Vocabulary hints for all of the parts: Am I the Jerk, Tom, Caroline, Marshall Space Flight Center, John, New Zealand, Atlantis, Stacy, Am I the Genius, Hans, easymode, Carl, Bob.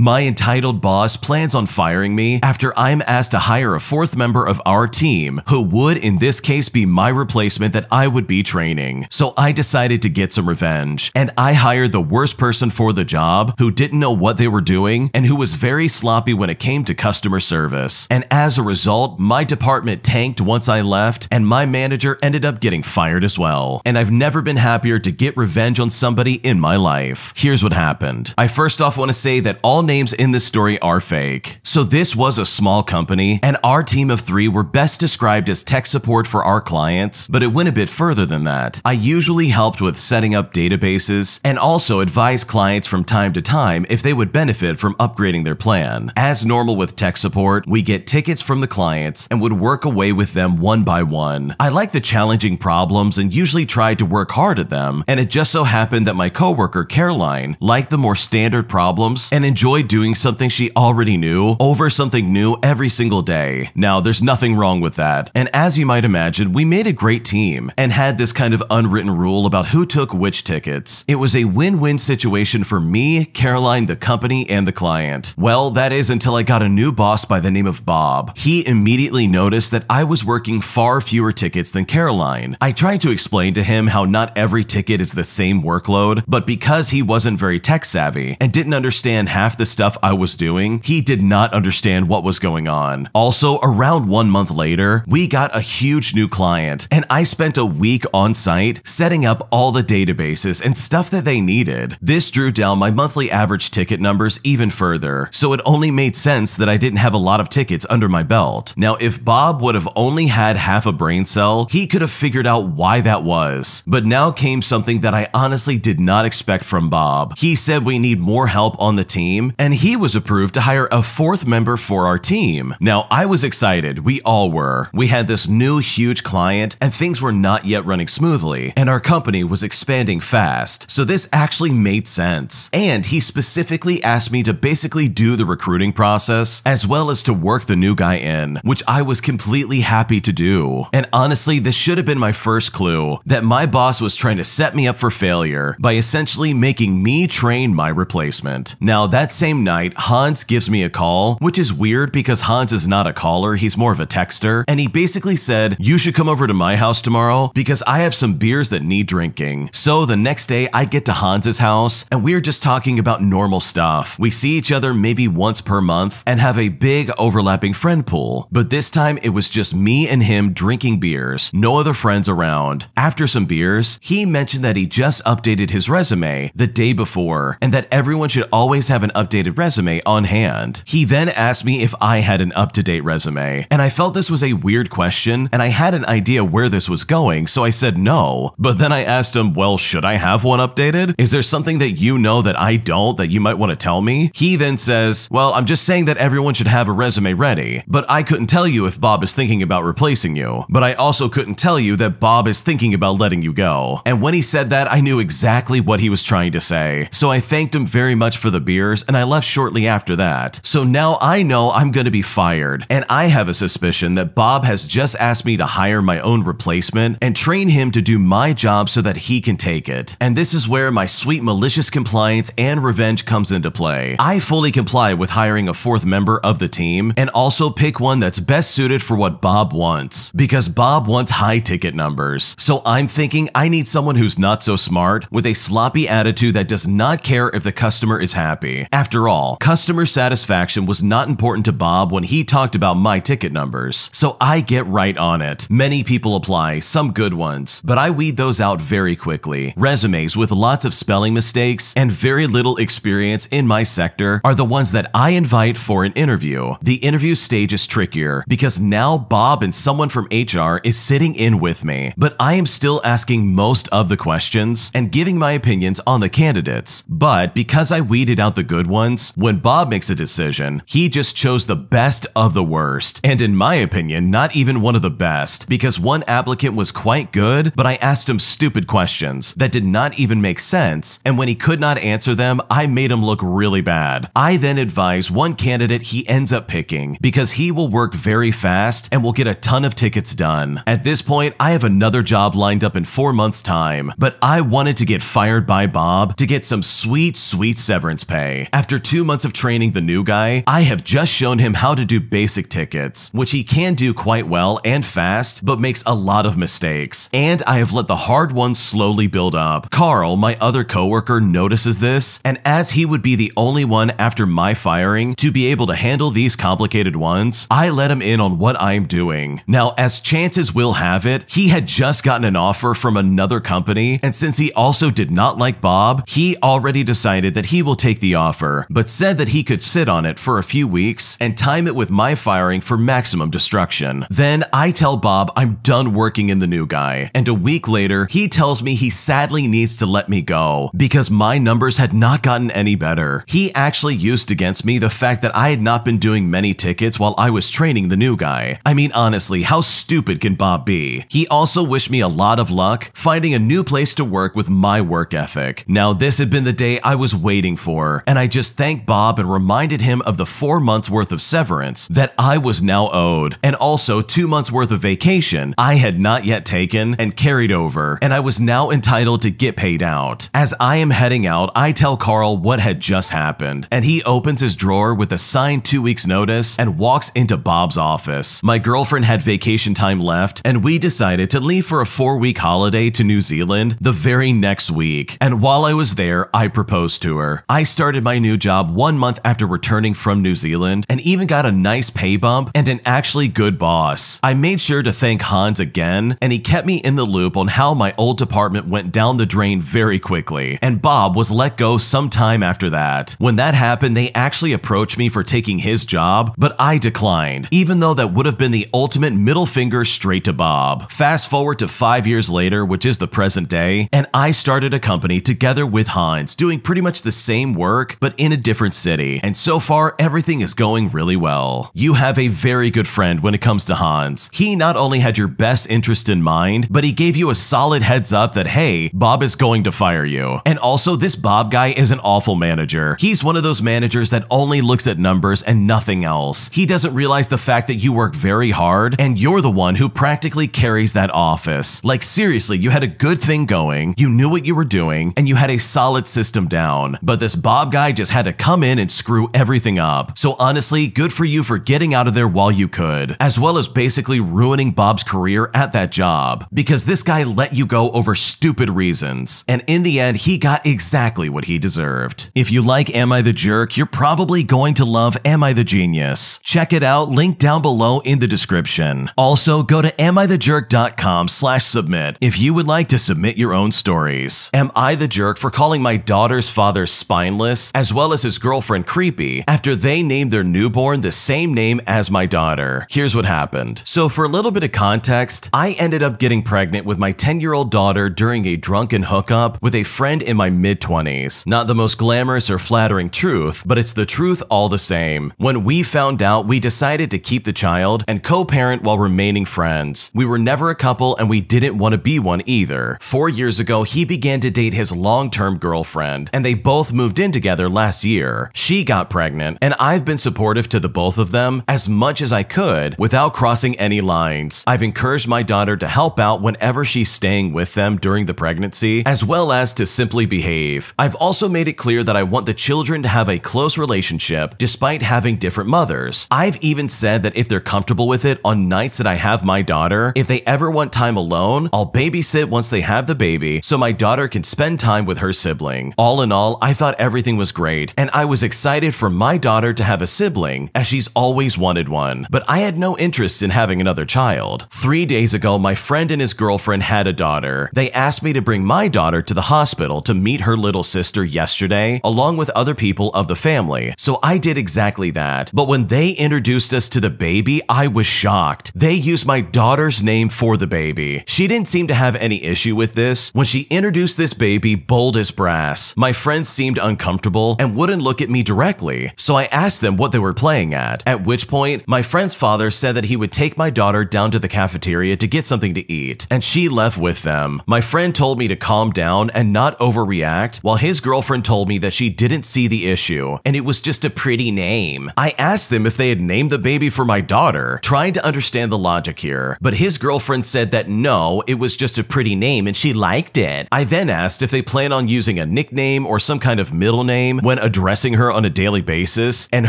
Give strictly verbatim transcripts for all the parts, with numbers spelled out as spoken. My entitled boss plans on firing me after I'm asked to hire a fourth member of our team who would in this case be my replacement that I would be training. So I decided to get some revenge, and I hired the worst person for the job who didn't know what they were doing and who was very sloppy when it came to customer service. And as a result, my department tanked once I left, and my manager ended up getting fired as well. And I've never been happier to get revenge on somebody in my life. Here's what happened. I first off want to say that all names in this story are fake. So this was a small company, and our team of three were best described as tech support for our clients, but it went a bit further than that. I usually helped with setting up databases and also advised clients from time to time if they would benefit from upgrading their plan. As normal with tech support, we get tickets from the clients and would work away with them one by one. I like the challenging problems and usually tried to work hard at them, and it just so happened that my coworker Caroline liked the more standard problems and enjoyed doing something she already knew over something new every single day. Now, there's nothing wrong with that, and as you might imagine, we made a great team and had this kind of unwritten rule about who took which tickets. It was a win-win situation for me, Caroline, the company, and the client. Well, that is until I got a new boss by the name of Bob. He immediately noticed that I was working far fewer tickets than Caroline. I tried to explain to him how not every ticket is the same workload, but because he wasn't very tech savvy and didn't understand half the stuff I was doing, he did not understand what was going on. Also, around one month later, we got a huge new client, and I spent a week on site setting up all the databases and stuff that they needed. This drew down my monthly average ticket numbers even further, so it only made sense that I didn't have a lot of tickets under my belt. Now, if Bob would have only had half a brain cell, he could have figured out why that was. But now came something that I honestly did not expect from Bob. He said we need more help on the team, and he was approved to hire a fourth member for our team. Now, I was excited. We all were. We had this new huge client, and things were not yet running smoothly, and our company was expanding fast, so this actually made sense. And he specifically asked me to basically do the recruiting process as well as to work the new guy in, which I was completely happy to do. And honestly, this should have been my first clue that my boss was trying to set me up for failure by essentially making me train my replacement. Now, that same night, Hans gives me a call, which is weird because Hans is not a caller, he's more of a texter, and he basically said, "You should come over to my house tomorrow because I have some beers that need drinking." So the next day, I get to Hans's house, and we're just talking about normal stuff. We see each other maybe once per month and have a big overlapping friend pool, but this time it was just me and him drinking beers, no other friends around. After some beers, he mentioned that he just updated his resume the day before and that everyone should always have an updated resume on hand. He then asked me if I had an up-to-date resume, and I felt this was a weird question, and I had an idea where this was going, so I said no. But then I asked him, "Well, should I have one updated? Is there something that you know that I don't that you might want to tell me?" He then says, "Well, I'm just saying that everyone should have a resume ready, but I couldn't tell you if Bob is thinking about replacing you, but I also couldn't tell you that Bob is thinking about letting you go." And when he said that, I knew exactly what he was trying to say, so I thanked him very much for the beers, and I left shortly after that. So now I know I'm going to be fired, and I have a suspicion that Bob has just asked me to hire my own replacement and train him to do my job so that he can take it. And this is where my sweet malicious compliance and revenge comes into play. I fully comply with hiring a fourth member of the team and also pick one that's best suited for what Bob wants, because Bob wants high ticket numbers. So I'm thinking I need someone who's not so smart, with a sloppy attitude that does not care if the customer is happy. After all, customer satisfaction was not important to Bob when he talked about my ticket numbers. So I get right on it. Many people apply, some good ones, but I weed those out very quickly. Resumes with lots of spelling mistakes and very little experience in my sector are the ones that I invite for an interview. The interview stage is trickier because now Bob and someone from H R is sitting in with me, but I am still asking most of the questions and giving my opinions on the candidates. But because I weeded out the good ones, when Bob makes a decision, he just chose the best of the worst, and in my opinion, not even one of the best, because one applicant was quite good, but I asked him stupid questions that did not even make sense, and when he could not answer them, I made him look really bad. I then advise one candidate he ends up picking because he will work very fast and will get a ton of tickets done. At this point, I have another job lined up in four months' time, but I wanted to get fired by Bob to get some sweet, sweet severance pay. After After two months of training the new guy, I have just shown him how to do basic tickets, which he can do quite well and fast, but makes a lot of mistakes. And I have let the hard ones slowly build up. Carl, my other coworker, notices this, and as he would be the only one after my firing to be able to handle these complicated ones, I let him in on what I'm doing. Now, as chances will have it, he had just gotten an offer from another company, and since he also did not like Bob, he already decided that he will take the offer, but said that he could sit on it for a few weeks and time it with my firing for maximum destruction. Then I tell Bob I'm done working in the new guy, and a week later, he tells me he sadly needs to let me go because my numbers had not gotten any better. He actually used against me the fact that I had not been doing many tickets while I was training the new guy. I mean, honestly, how stupid can Bob be? He also wished me a lot of luck finding a new place to work with my work ethic. Now, this had been the day I was waiting for, and I just thanked Bob and reminded him of the four months worth of severance that I was now owed, and also two months worth of vacation I had not yet taken and carried over, and I was now entitled to get paid out. As I am heading out, I tell Carl what had just happened, and he opens his drawer with a signed two weeks notice and walks into Bob's office. My girlfriend had vacation time left, and we decided to leave for a four week holiday to New Zealand the very next week, and while I was there, I proposed to her. I started my new job one month after returning from New Zealand, and even got a nice pay bump and an actually good boss. I made sure to thank Hans again, and he kept me in the loop on how my old department went down the drain very quickly, and Bob was let go sometime after that. When that happened, they actually approached me for taking his job, but I declined, even though that would have been the ultimate middle finger straight to Bob. Fast forward to five years later, which is the present day, and I started a company together with Hans, doing pretty much the same work, but in a different city, and so far everything is going really well. You have a very good friend when it comes to Hans. He not only had your best interest in mind, but he gave you a solid heads up that, hey, Bob is going to fire you. And also, this Bob guy is an awful manager. He's one of those managers that only looks at numbers and nothing else. He doesn't realize the fact that you work very hard, and you're the one who practically carries that office. Like, seriously, you had a good thing going, you knew what you were doing, and you had a solid system down. But this Bob guy just had to come in and screw everything up. So honestly, good for you for getting out of there while you could, as well as basically ruining Bob's career at that job, because this guy let you go over stupid reasons. And in the end, he got exactly what he deserved. If you like Am I the Jerk, you're probably going to love Am I the Genius. Check it out, link down below in the description. Also, go to am I the jerk dot com slash submit if you would like to submit your own stories. Am I the Jerk for calling my daughter's father spineless, as well as his girlfriend creepy, after they named their newborn the same name as my daughter? Here's what happened. So for a little bit of context, I ended up getting pregnant with my ten-year-old daughter during a drunken hookup with a friend in my mid-twenties. Not the most glamorous or flattering truth, but it's the truth all the same. When we found out, we decided to keep the child and co-parent while remaining friends. We were never a couple, and we didn't want to be one either. Four years ago, he began to date his long-term girlfriend, and they both moved in together last year. She got pregnant, and I've been supportive to the both of them as much as I could without crossing any lines. I've encouraged my daughter to help out whenever she's staying with them during the pregnancy, as well as to simply behave. I've also made it clear that I want the children to have a close relationship despite having different mothers. I've even said that if they're comfortable with it on nights that I have my daughter, if they ever want time alone, I'll babysit once they have the baby so my daughter can spend time with her sibling. All in all, I thought everything was great, and I was excited for my daughter to have a sibling as she's always wanted one, but I had no interest in having another child. Three days ago, my friend and his girlfriend had a daughter. They asked me to bring my daughter to the hospital to meet her little sister yesterday, along with other people of the family, so I did exactly that. But when they introduced us to the baby, I was shocked. They used my daughter's name for the baby. She didn't seem to have any issue with this. When she introduced this baby, bold as brass, my friends seemed uncomfortable and wouldn't look at me directly, so I asked them what they were playing at, at which point my friend's father said that he would take my daughter down to the cafeteria to get something to eat, and she left with them. My friend told me to calm down and not overreact, while his girlfriend told me that she didn't see the issue, and it was just a pretty name. I asked them if they had named the baby for my daughter, trying to understand the logic here, but his girlfriend said that no, it was just a pretty name and she liked it. I then asked if they plan on using a nickname or some kind of middle name, when addressing her on a daily basis, and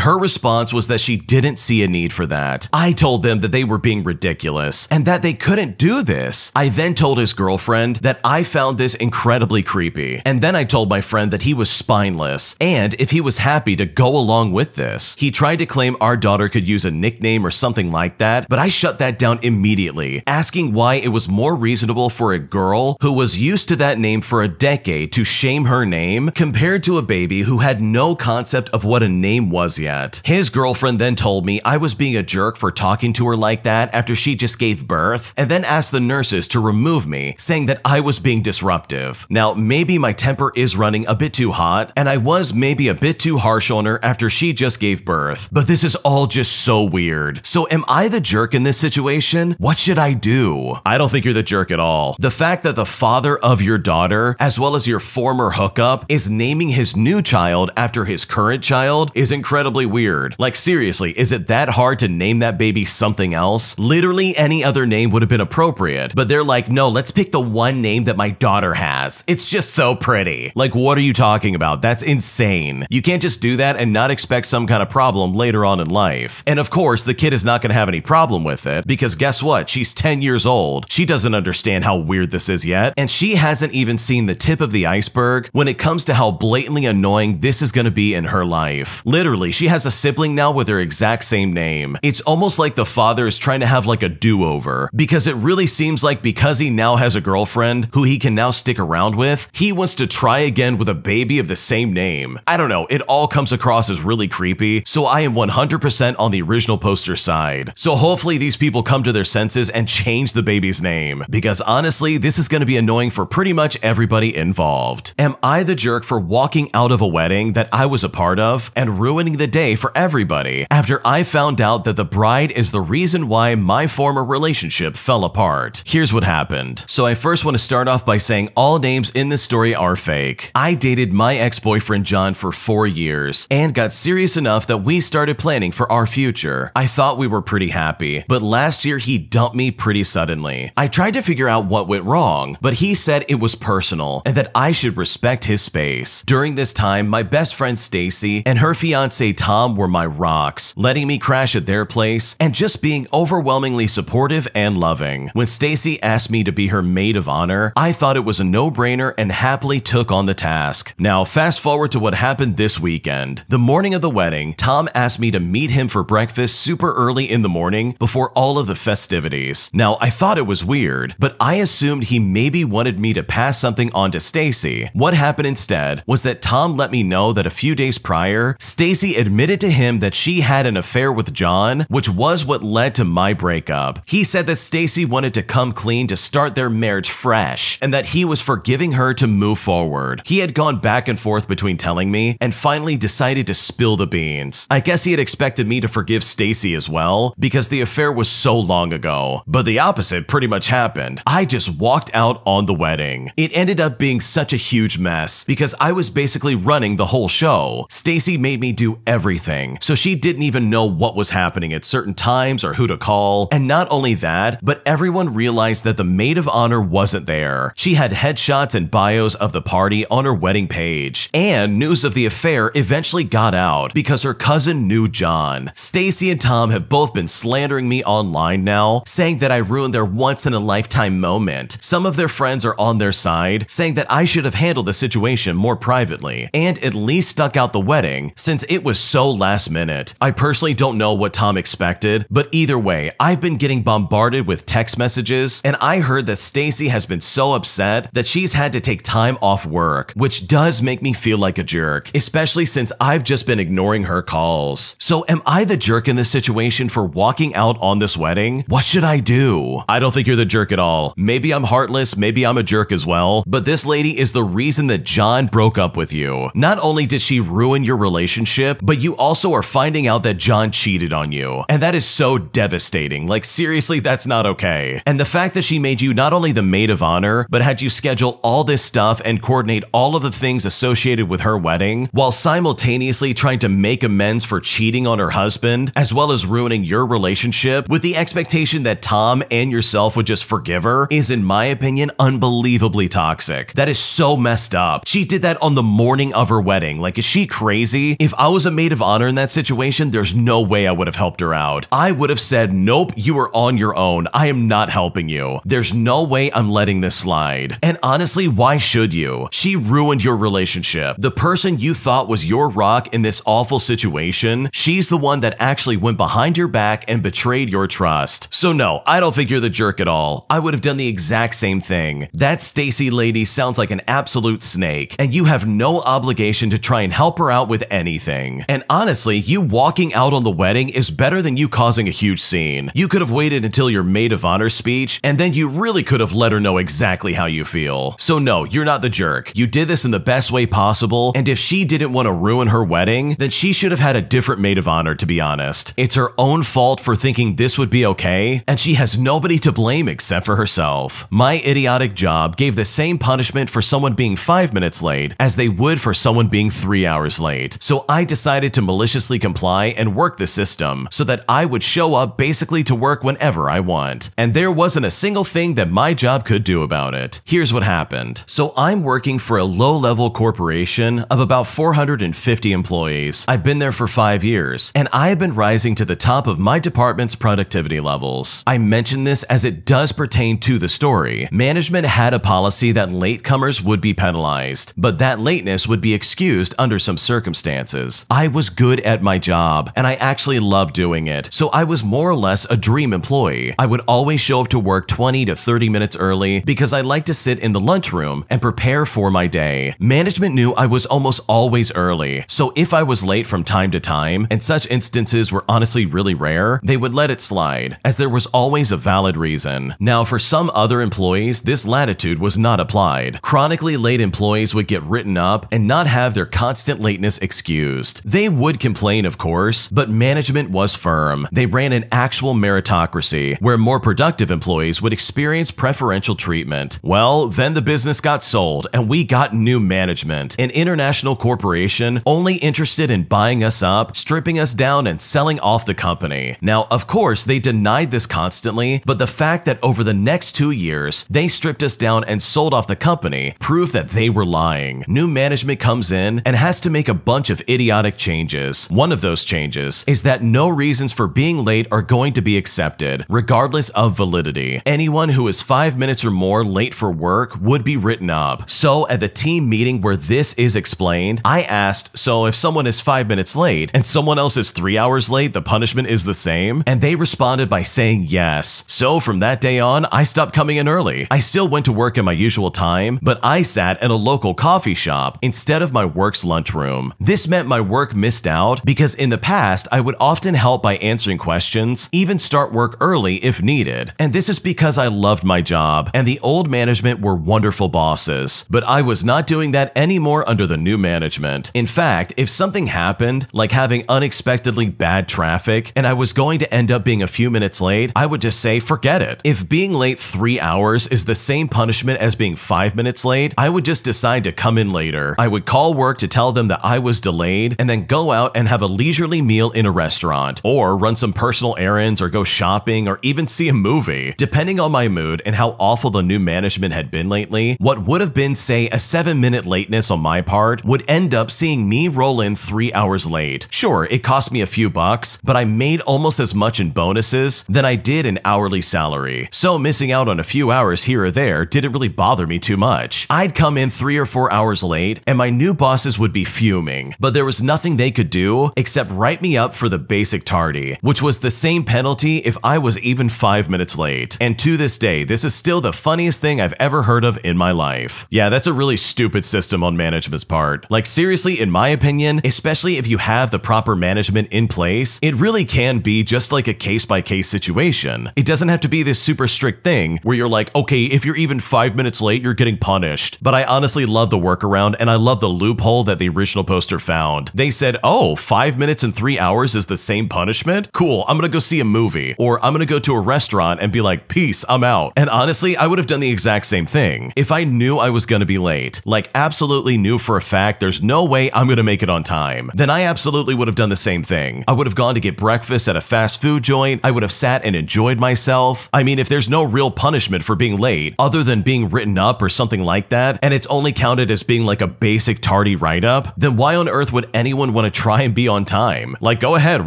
her response was that she didn't see a need for that. I told them that they were being ridiculous and that they couldn't do this. I then told his girlfriend that I found this incredibly creepy, and then I told my friend that he was spineless and if he was happy to go along with this. He tried to claim our daughter could use a nickname or something like that, but I shut that down immediately, asking why it was more reasonable for a girl who was used to that name for a decade to shame her name compared to a baby who had no concept of what a name was yet. His girlfriend then told me I was being a jerk for talking to her like that after she just gave birth, and then asked the nurses to remove me, saying that I was being disruptive. Now, maybe my temper is running a bit too hot, and I was maybe a bit too harsh on her after she just gave birth, but this is all just so weird. So am I the jerk in this situation? What should I do? I don't think you're the jerk at all. The fact that the father of your daughter, as well as your former hookup, is naming his new child after his current child is incredibly weird. Like, seriously, is it that hard to name that baby something else? Literally any other name would have been appropriate, but they're like, no, let's pick the one name that my daughter has. It's just so pretty. Like, what are you talking about? That's insane. You can't just do that and not expect some kind of problem later on in life. And of course, the kid is not going to have any problem with it, because guess what? She's ten years old. She doesn't understand how weird this is yet, and she hasn't even seen the tip of the iceberg when it comes to how blatantly annoying this is going to be in her life. Literally, she has a sibling now with her exact same name. It's almost like the father is trying to have like a do-over, because it really seems like because he now has a girlfriend who he can now stick around with, he wants to try again with a baby of the same name. I don't know, it all comes across as really creepy, so I am one hundred percent on the original poster side. So hopefully these people come to their senses and change the baby's name, because honestly, this is going to be annoying for pretty much everybody involved. Am I the jerk for walking out of a wedding that I was a part of and ruining the day for everybody after I found out that the bride is the reason why my former relationship fell apart? Here's what happened. So I first want to start off by saying all names in this story are fake. I dated my ex-boyfriend John for four years and got serious enough that we started planning for our future. I thought we were pretty happy, but last year he dumped me pretty suddenly. I tried to figure out what went wrong, but he said it was personal and that I should respect his space. During this time, my best friend Stacy and her fiance Tom were my rocks, letting me crash at their place and just being overwhelmingly supportive and loving. When Stacy asked me to be her maid of honor, I thought it was a no-brainer and happily took on the task. Now, fast forward to what happened this weekend. The morning of the wedding, Tom asked me to meet him for breakfast super early in the morning before all of the festivities. Now, I thought it was weird, but I assumed he maybe wanted me to pass something on to Stacy. What happened instead was that Tom let me know that a few days prior, Stacy admitted to him that she had an affair with John, which was what led to my breakup. He said that Stacy wanted to come clean to start their marriage fresh and that he was forgiving her to move forward. He had gone back and forth between telling me and finally decided to spill the beans. I guess he had expected me to forgive Stacy as well because the affair was so long ago, but the opposite pretty much happened. I just walked out on the wedding. It ended up being such a huge mess because I was basically running the whole show. Stacy made me do everything, so she didn't even know what was happening at certain times or who to call. And not only that, but everyone realized that the maid of honor wasn't there. She had headshots and bios of the party on her wedding page, and news of the affair eventually got out because her cousin knew John. Stacy and Tom have both been slandering me online now, saying that I ruined their once-in-a-lifetime moment. Some of their friends are on their side, saying that I should have handled the situation more privately and at least stuck out the wedding since it was so last minute. I personally don't know what Tom expected, but either way, I've been getting bombarded with text messages, and I heard that Stacy has been so upset that she's had to take time off work, which does make me feel like a jerk, especially since I've just been ignoring her calls. So am I the jerk in this situation for walking out on this wedding? What should I do? I don't think you're the jerk at all. Maybe I'm heartless, maybe I'm a jerk as well, but this lady is the reason that John broke up with you. Not only did she ruin your relationship, but you also are finding out that John cheated on you, and that is so devastating. Like, seriously, that's not okay. okay. And the fact that she made you not only the maid of honor, but had you schedule all this stuff and coordinate all of the things associated with her wedding, while simultaneously trying to make amends for cheating on her husband, as well as ruining your relationship, with the expectation that Tom and yourself would just forgive her, is, in my opinion, unbelievably toxic. That is so messed up. She did that on the morning of her wedding. Like, is she crazy? If I was a maid of honor in that situation, there's no way I would have helped her out. I would have said, nope, you are on your own. I am not helping you. There's no way I'm letting this slide. And honestly, why should you? She ruined your relationship. The person you thought was your rock in this awful situation, she's the one that actually went behind your back and betrayed your trust. So no, I don't think you're the jerk at all. I would have done the exact same thing. That Stacy lady sounds like an absolute snake, and you have no obligation to try and help her out with anything. And honestly, you walking out on the wedding is better than you causing a huge scene. You could have waited until your maid of honor speech, and then you really could have let her know exactly how you feel. So no, you're not the jerk. You did this in the best way possible, and if she didn't want to ruin her wedding, then she should have had a different maid of honor, to be honest. It's her own fault for thinking this would be okay, and she has nobody to blame except for herself. My idiotic job gave the same punishment for someone being five minutes late as they would for someone being three hours late, so I decided to maliciously comply and work the system so that I would show up basically to work whenever I want, and there wasn't a single thing that my job could do about it. Here's what happened. So I'm working for a low-level corporation of about four hundred fifty employees. I've been there for five years, and I have been rising to the top of my department's productivity levels. I mention this as it does pertain to the story. Management had a policy that latecomers would be penalized, but that lateness would be excused under some circumstances. I was good at my job, and I actually loved doing it, so I was more or less a dream employee. I would always show up to work twenty to thirty minutes early because I like to sit in the lunchroom and prepare for my day. Management knew I was almost always early, so if I was late from time to time, and such instances were honestly really rare, they would let it slide, as there was always a valid reason. Now, for some other employees, this latitude was not applied. Chronically late employees would get written up and not have their constant lateness excused. They would complain, of course, but management was firm. They ran an actual meritocracy, where more productive employees would experience preferential treatment. Well, then the business got sold, and we got new management, an international corporation only interested in buying us up, stripping us down, and selling off the company. Now, of course, they denied this constantly, but the fact that over the next two years, they stripped us down and sold off the company proved that they were lying. New management comes in and has to make a bunch of idiotic changes. One of those changes is that no reasons for being late are going to be accepted, regardless of validity. Anyone who is five minutes or more late for work would be written up. So at the team meeting where this is explained, I asked, so if someone is five minutes late and someone else is three hours late, the punishment is the same? And they responded by saying yes. So from that day on, I stopped coming in early. I still went to work at my usual time, but I sat at a local coffee shop instead of my work's lunchroom. This meant my work missed out because in the past, I would often help by answering questions, even start work early if needed. And this is because I loved my job, and the old management were wonderful bosses, but I was not doing that anymore under the new management. In fact, if something happened, like having unexpectedly bad traffic, and I was going to end up being a few minutes late, I would just say, forget it. If being late three hours is the same punishment as being five minutes late, I would just decide to come in later. I would call work to tell them that I was delayed, and then go out and have a leisurely meal in a restaurant, or run some personal errands, or go shopping, or even see a movie. Depending on my mood and how awful the new management had been lately, what would have been, say, a seven-minute lateness on my part would end up seeing me roll in three hours late. Sure, it cost me a few bucks, but I made almost as much in bonuses than I did in hourly salary, so missing out on a few hours here or there didn't really bother me too much. I'd come in three or four hours late, and my new bosses would be fuming, but there was nothing they could do except write me up for the basic tardy, which was the same penalty if I was even five minutes late. And to this day, this is still the funniest thing I've ever heard of in my life. Yeah, that's a really stupid system on management's part. Like, seriously, in my opinion, especially if you have the proper management in place, it really can be just like a case-by-case situation. It doesn't have to be this super strict thing where you're like, okay, if you're even five minutes late, you're getting punished. But I honestly love the workaround, and I love the loophole that the original poster found. They said, oh, five minutes and three hours is the same punishment? Cool, I'm gonna go see a movie, or I'm gonna go to a restaurant restaurant and be like, peace, I'm out. And honestly, I would have done the exact same thing if I knew I was going to be late, like absolutely knew for a fact there's no way I'm going to make it on time. Then I absolutely would have done the same thing. I would have gone to get breakfast at a fast food joint. I would have sat and enjoyed myself. I mean, if there's no real punishment for being late other than being written up or something like that, and it's only counted as being like a basic tardy write-up, then why on earth would anyone want to try and be on time? Like, go ahead,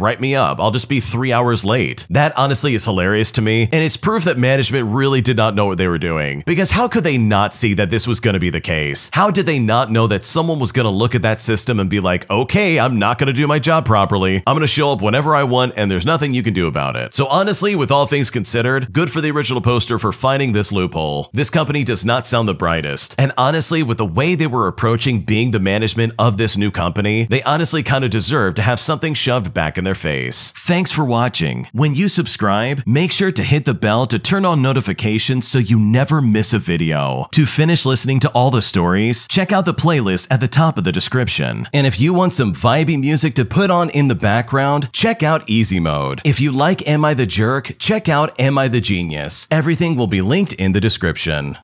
write me up. I'll just be three hours late. That honestly is hilarious to me, and it's proof that management really did not know what they were doing. Because how could they not see that this was going to be the case? How did they not know that someone was going to look at that system and be like, okay, I'm not going to do my job properly. I'm going to show up whenever I want, and there's nothing you can do about it. So honestly, with all things considered, good for the original poster for finding this loophole. This company does not sound the brightest, and honestly, with the way they were approaching being the management of this new company, they honestly kind of deserve to have something shoved back in their face. Thanks for watching. When you subscribe, make sure to hit the bell to turn on notifications so you never miss a video. To finish listening to all the stories, check out the playlist at the top of the description. And if you want some vibey music to put on in the background, check out Easy Mode. If you like Am I the Jerk, check out Am I the Genius. Everything will be linked in the description.